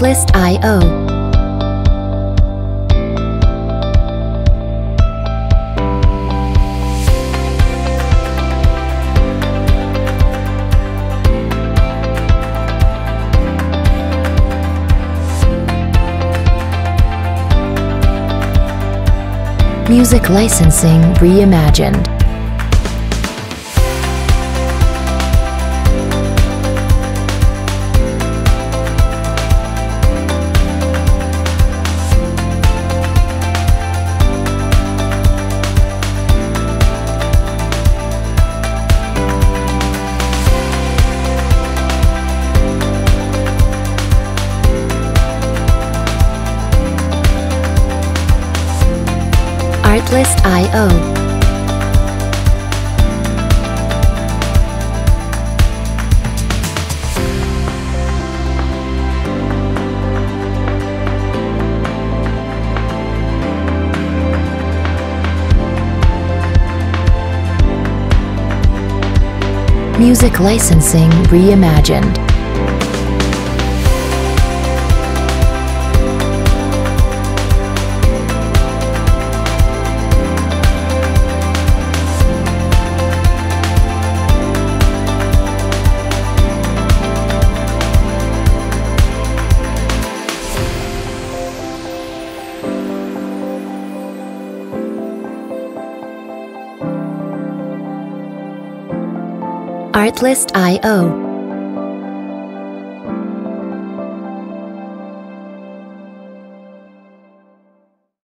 Artlist.io. Music licensing reimagined. Artlist.io. Music licensing reimagined. Artlist.io.